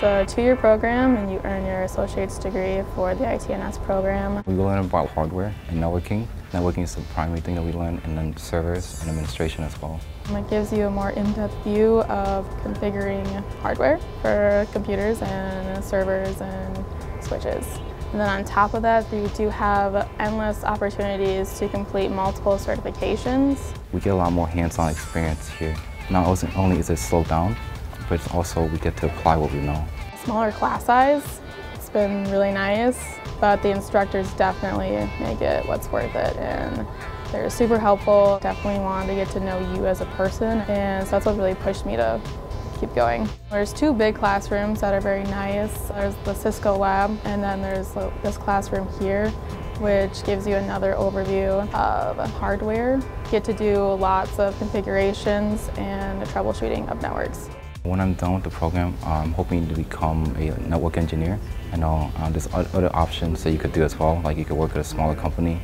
It's a two-year program and you earn your associate's degree for the ITNS program. We learn about hardware and networking. Networking is the primary thing that we learn, and then servers and administration as well. It gives you a more in-depth view of configuring hardware for computers and servers and switches. And then on top of that, you do have endless opportunities to complete multiple certifications. We get a lot more hands-on experience here. Not only is it slowed down, but also we get to apply what we know. Smaller class size, it's been really nice, but the instructors definitely make it what's worth it, and they're super helpful. Definitely wanted to get to know you as a person, and so that's what really pushed me to keep going. There's two big classrooms that are very nice. There's the Cisco lab, and then there's this classroom here, which gives you another overview of hardware. You get to do lots of configurations and the troubleshooting of networks. When I'm done with the program, I'm hoping to become a network engineer. And there's other options that you could do as well. Like, you could work at a smaller company,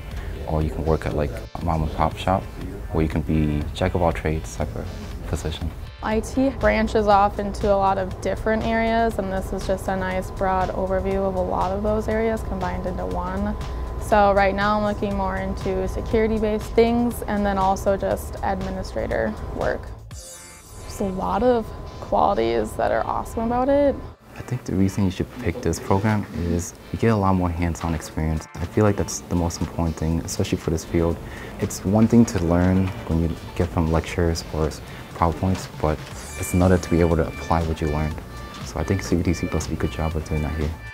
or you can work at like a mom and pop shop, or you can be jack of all trades type of position. IT branches off into a lot of different areas, and this is just a nice broad overview of a lot of those areas combined into one. So right now I'm looking more into security-based things, and then also just administrator work. There's a lot of qualities that are awesome about it. I think the reason you should pick this program is you get a lot more hands-on experience. I feel like that's the most important thing, especially for this field. It's one thing to learn when you get from lectures or PowerPoints, but it's another to be able to apply what you learned. So I think CVTC does a good job of doing that here.